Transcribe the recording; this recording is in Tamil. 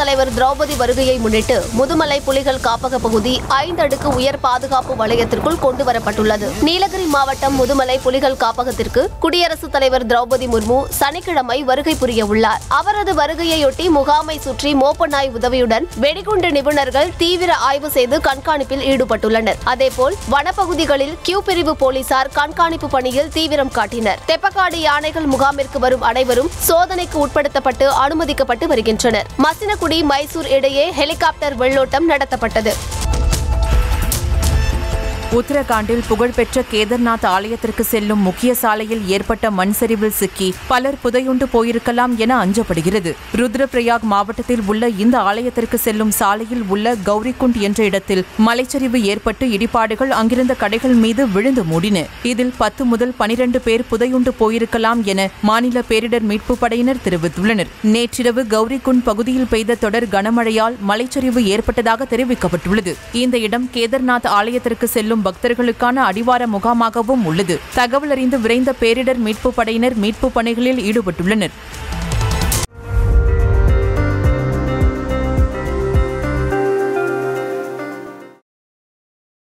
தலைவர் திரௌபதி வருகையை முன்னிட்டு முதுமலை புலிகள் காப்பக பகுதி 5 அடுக்கு உயர் பாதுகாப்பு வலயத்திற்குள் கொண்டுவரப்பட்டுள்ளது. நீலகிரி மாவட்டம் முதுமலை புலிகள் காப்பகத்திற்கு குடியரசுத் தலைவர் திரௌபதி முர்மு சனிக்கிழமை வருகை புரிய உள்ளார். அவரது வருகையொட்டி முகாமை சுற்றி மோப்ப நாய் உதவியுடன் வெடிகுண்டு நிபுணர்கள் தீவிர ஆய்வு செய்து கண்காணிப்பில் ஈடுபட்டுள்ளனர். அதேபோல் வனப்பகுதிகளில் கியூ பிரிவு போலீசார் கண்காணிப்பு பணியில் தீவிரம் காட்டினர். தெப்பக்காடு யானைகள் முகாமிற்கு வரும் அனைவரும் சோதனைக்கு உட்படுத்தப்பட்டு அனுமதிக்கப்பட்டு வருகின்றனர். மசினகுடி மைசூர் இடையே ஹெலிகாப்டர் வெள்ளோட்டம் நடத்தப்பட்டது. உத்தரகாண்டில் புகழ்பெற்ற கேதார்நாத் ஆலயத்திற்கு செல்லும் முக்கிய சாலையில் ஏற்பட்ட மண் சரிவில் சிக்கி பலர் புதையுண்டு போயிருக்கலாம் என அஞ்சப்படுகிறது. ருத்ரபிரயாக் மாவட்டத்தில் உள்ள இந்த ஆலயத்திற்கு செல்லும் சாலையில் உள்ள கௌரிகுண்ட் என்ற இடத்தில் மலைச்சரிவு ஏற்பட்டு இடிபாடுகள் அங்கிருந்த கடைகள் மீது விழுந்து மூடின. இதில் 10 முதல் 12 பேர் புதையுண்டு போயிருக்கலாம் என மாநில பேரிடர் மீட்பு படையினர் தெரிவித்துள்ளனர். நேற்றிரவு கௌரிகுண்ட் பகுதியில் பெய்த தொடர் கனமழையால் மலைச்சரிவு ஏற்பட்டதாக தெரிவிக்கப்பட்டுள்ளது. இந்த இடம் கேதார்நாத் ஆலயத்திற்கு செல்லும் பக்தர்களுக்கான அடிவார முகாமாகவும் உள்ளது. தகவல் அறிந்து விரைந்த பேரிடர் மீட்பு படையினர் மீட்பு பணிகளில் ஈடுபட்டுள்ளனர்.